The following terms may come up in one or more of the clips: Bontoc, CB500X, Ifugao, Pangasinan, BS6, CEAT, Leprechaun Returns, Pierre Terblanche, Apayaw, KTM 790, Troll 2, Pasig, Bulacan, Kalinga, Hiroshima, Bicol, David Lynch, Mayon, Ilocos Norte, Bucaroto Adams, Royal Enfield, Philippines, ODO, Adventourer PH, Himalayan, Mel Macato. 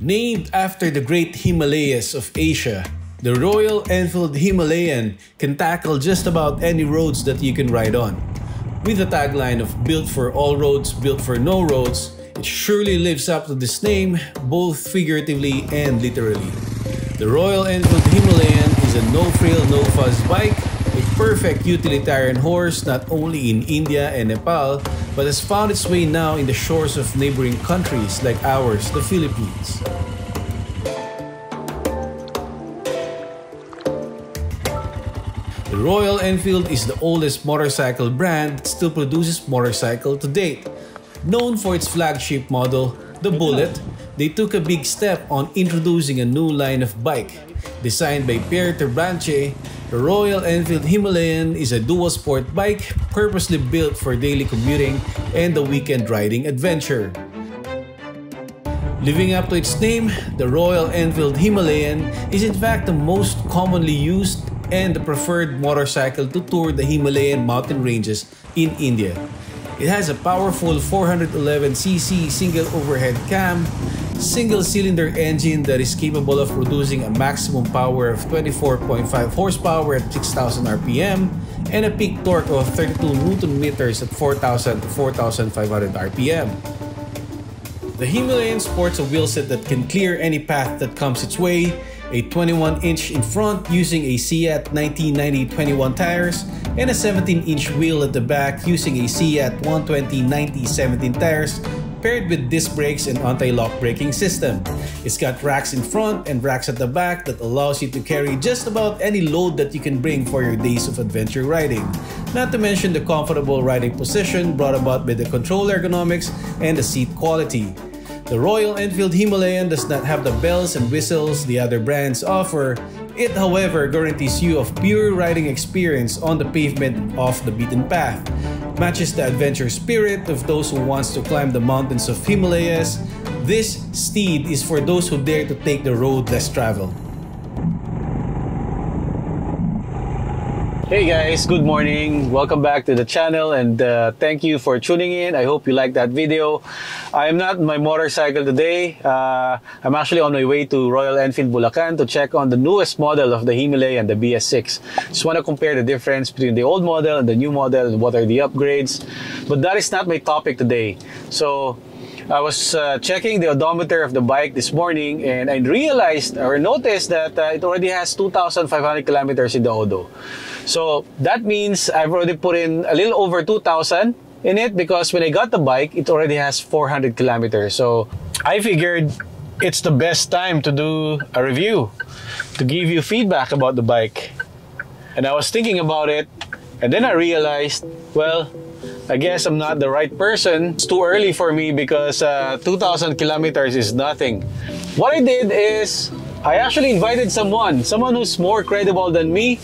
Named after the great Himalayas of Asia, the Royal Enfield Himalayan can tackle just about any roads that you can ride on. With the tagline of built for all roads, built for no roads, it surely lives up to this name, both figuratively and literally. The Royal Enfield Himalayan is a no-frill, no-fuss bike, a perfect utilitarian horse not only in India and Nepal, but has found its way now in the shores of neighboring countries like ours, the Philippines. The Royal Enfield is the oldest motorcycle brand that still produces motorcycles to date. Known for its flagship model, the Bullet, they took a big step on introducing a new line of bike. Designed by Pierre Terblanche, the Royal Enfield Himalayan is a dual-sport bike purposely built for daily commuting and the weekend riding adventure. Living up to its name, the Royal Enfield Himalayan is in fact the most commonly used and the preferred motorcycle to tour the Himalayan mountain ranges in India. It has a powerful 411cc single overhead cam, single cylinder engine that is capable of producing a maximum power of 24.5 horsepower at 6,000 RPM and a peak torque of 32 Nm at 4,000 to 4,500 RPM. The Himalayan sports a wheelset that can clear any path that comes its way, a 21-inch in front using a CEAT 1990-21 tires, and a 17-inch wheel at the back using a CEAT 120-90-17 tires paired with disc brakes and anti-lock braking system. It's got racks in front and racks at the back that allows you to carry just about any load that you can bring for your days of adventure riding. Not to mention the comfortable riding position brought about by the control ergonomics and the seat quality. The Royal Enfield Himalayan does not have the bells and whistles the other brands offer. It, however, guarantees you of pure riding experience on the pavement and off the beaten path. Matches the adventure spirit of those who wants to climb the mountains of Himalayas. This steed is for those who dare to take the road less traveled. Hey guys, good morning. Welcome back to the channel and thank you for tuning in. I hope you liked that video. I am not on my motorcycle today. I'm actually on my way to Royal Enfield Bulacan to check on the newest model of the Himalayan, the BS6. Just want to compare the difference between the old model and the new model and what are the upgrades. But that is not my topic today. So I was checking the odometer of the bike this morning and I realized or noticed that it already has 2,500 kilometers in the Odo. So that means I've already put in a little over 2,000 in it because when I got the bike, it already has 400 kilometers. So I figured it's the best time to do a review, to give you feedback about the bike. And I was thinking about it and then I realized, well, I guess I'm not the right person. It's too early for me because 2,000 kilometers is nothing. What I did is I actually invited someone who's more credible than me,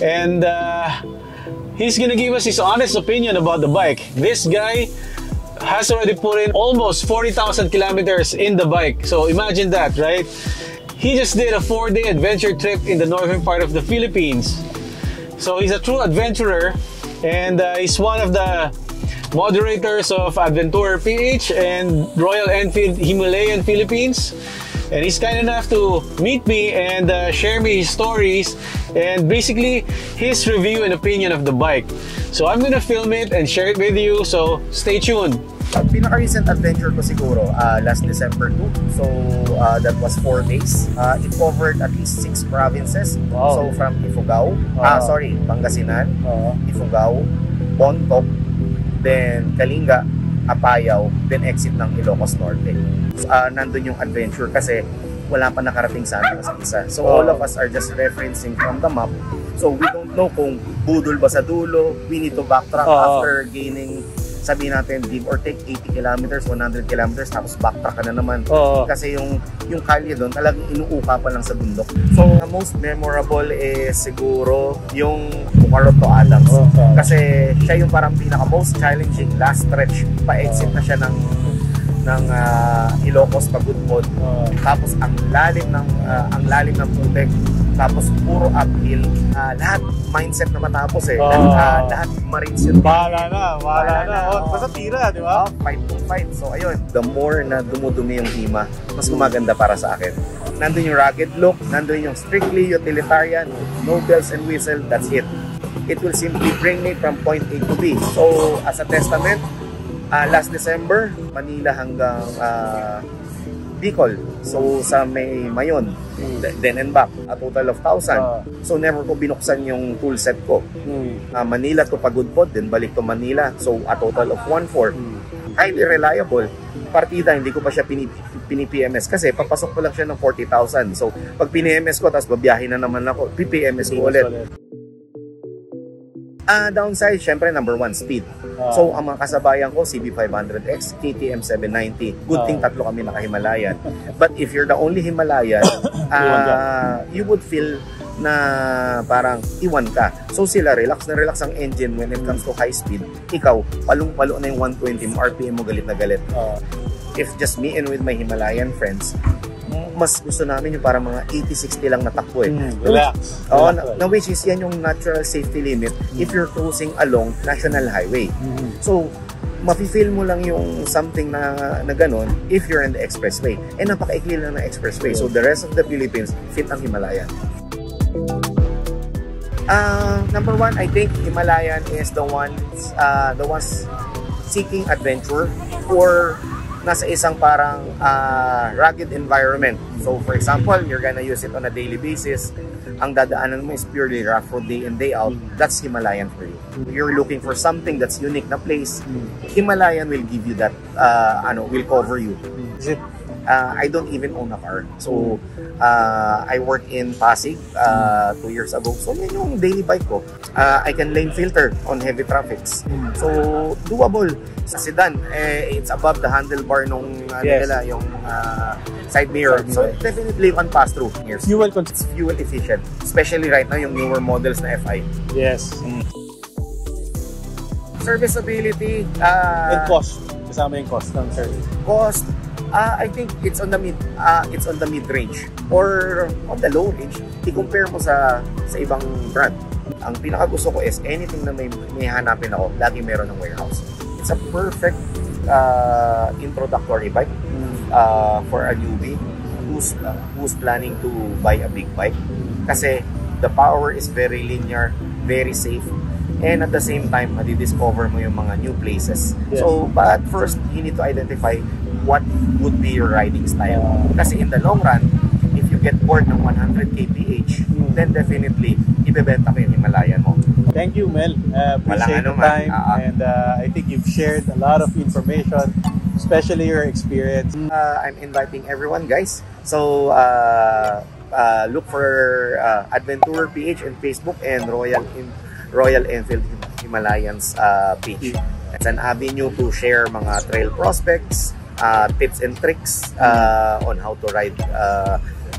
and he's gonna give us his honest opinion about the bike. This guy has already put in almost 40,000 kilometers in the bike, so imagine that, right? He just did a 4-day adventure trip in the northern part of the Philippines. So he's a true adventurer, and he's one of the moderators of Adventourer PH and Royal Enfield Himalayan Philippines. And he's kind enough to meet me and share me his stories and basically his review and opinion of the bike. So I'm gonna film it and share it with you, so stay tuned. Pinaka-recent adventure ko siguro, last December 2. So that was 4 days. It covered at least 6 provinces. Wow. So from Ifugao, sorry, Pangasinan, Ifugao, Bontoc, then Kalinga, Apayaw, then exit ng Ilocos Norte. Nandun yung adventure kasi wala pa nakarating sa amin sa isa. So all of us are just referencing from the map. So we don't know kung budol ba sa dulo. We need to backtrack after gaining, sabihin natin, give or take 80 kilometers, 100 kilometers, tapos backtrack ka na naman. Kasi yung kalye doon talagang inuupa pa lang sa bundok. So the most memorable is siguro yung Bucaroto Adams. Kasi siya yung parang pinaka-most challenging last stretch. Pa-exit na siya ng Ilocos Pagudmod. Tapos ang lalim ng putek tapos puro uphill. Lahat mindset na matapos eh. Lahat Marines yun. Bahala na. Basta tira, di ba? Fight to fight. So ayun, the more na dumudumi yung hima, mas gumaganda para sa akin. Nandun yung rugged look, nandun yung strictly utilitarian, no bells and whistle, that's it. It will simply bring me from point A to B. So as a testament, last December, Manila hanggang Bicol. So sa may Mayon, then and back, a total of 1,000. So never ko binuksan yung tool set ko. Manila to Pagudpod, then balik to Manila. So a total of 1,400. Highly reliable. Partida, hindi ko pa siya pini-PMS kasi papasok ko lang siya ng 40,000. So pag pini-PMS ko, tapos babiyahin na naman ako, PPMS ko ulit. Downside, syempre, number one, speed. So, ang mga kasabayan ko, CB500X, KTM 790. Good thing tatlo kami naka-Himalayan. But if you're the only Himalayan, you would feel na parang iwan ka. So sila, relax na relax ang engine when it comes to high speed. Ikaw, palong-palo na yung 120 RPM mo, galit na galit. If just me and with my Himalayan friends, mas gusto namin yung parang mga 80-60 lang natakbo eh. Relax. Oo, na which is yan yung natural safety limit if you're cruising along national highway. So, mafe-feel mo lang yung something na ganun if you're in the expressway. Eh, napaka-ikli lang ng expressway. So, the rest of the Philippines, fit ang Himalayan. Number one, I think Himalayan is the one's seeking adventure or nasa isang parang rugged environment. So for example, you're gonna use it on a daily basis. Ang dadaanan mo is purely rough road day in, day out. That's Himalayan for you. You're looking for something that's unique na place. Himalayan will give you that, will cover you. I don't even own a car. So I work in Pasig 2 years ago. So yun yung daily bike ko. I can lane filter on heavy traffics. So doable. Sa sedan, it's above the handlebar nung nila, yung side mirror. So definitely on pass-through. It's fuel efficient. Especially right now, yung newer models na FI. Serviceability. And cost. Kasama yung cost ng service. Cost. I think it's on the mid range or on the low range. I-compare mo sa ibang brand. Ang pinaka gusto ko is anything na may hanapin ako, lagi meron ng warehouse. It's a perfect introductory bike for a newbie who's planning to buy a big bike. Kasi the power is very linear, very safe. And at the same time, madidiscover mo yung mga new places. So, but first, you need to identify what would be your riding style. Kasi in the long run, if you get bored ng 100 kph, then definitely, ibebenta mo yung Himalayan mo. Thank you, Mel. Appreciate the time. And I think you've shared a lot of information, especially your experience. I'm inviting everyone, guys. So, look for Adventourer PH on Facebook and Royal Enfield Himalayans page. It's an avenue to share mga trail prospects, tips and tricks on how to ride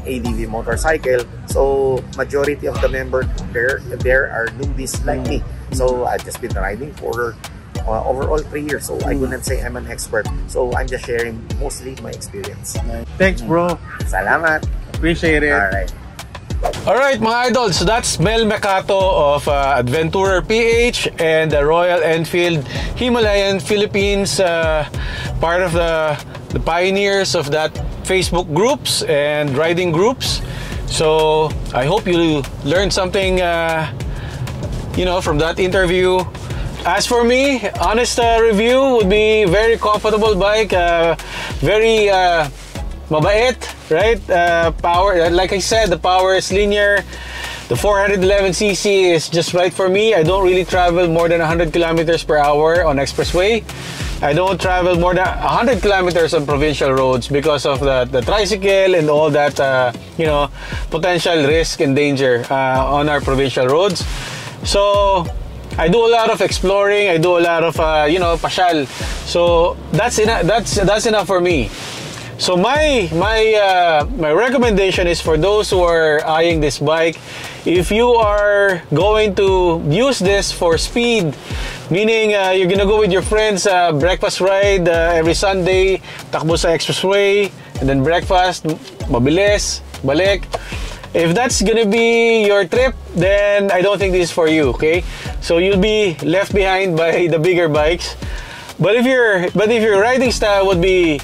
ADV motorcycle. So majority of the members there are newbies like me. So I've just been riding for overall 3 years. So I wouldn't say I'm an expert. So I'm just sharing mostly my experience. Thanks, bro. Salamat. Appreciate it. Alright mga idol, so that's Mel Macato of Adventourer PH and the Royal Enfield Himalayan Philippines, part of the pioneers of that Facebook groups and riding groups. So I hope you learned something from that interview. As for me, honest review would be very comfortable bike, very mabait, right? Power, like I said, the power is linear. The 411cc is just right for me. I don't really travel more than 100 kilometers per hour on expressway. I don't travel more than 100 kilometers on provincial roads because of the tricycle and all that, potential risk and danger on our provincial roads. So I do a lot of exploring. I do a lot of, pasyal. So that's enough for me. So my recommendation is for those who are eyeing this bike, if you are going to use this for speed, meaning you're gonna go with your friends, breakfast ride every Sunday, takbo sa expressway, and then breakfast, mabilis, balik. If that's gonna be your trip, then I don't think this is for you, okay? So you'll be left behind by the bigger bikes. But if your riding style would be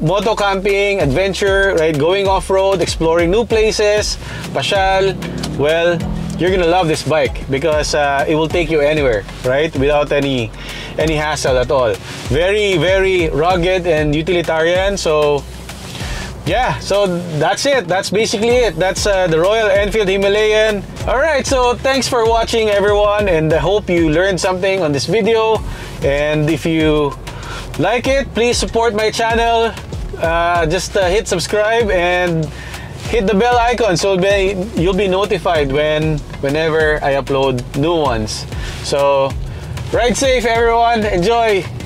moto camping, adventure, right, going off-road, exploring new places, pasyal, well, you're gonna love this bike because it will take you anywhere, right? Without any hassle at all. Very, very rugged and utilitarian. So yeah, so that's it. That's basically it. That's the Royal Enfield Himalayan. All right, so thanks for watching, everyone, and I hope you learned something on this video. And if you like it, please support my channel. Just hit subscribe and hit the bell icon so you'll be notified whenever I upload new ones. So ride safe, everyone. Enjoy.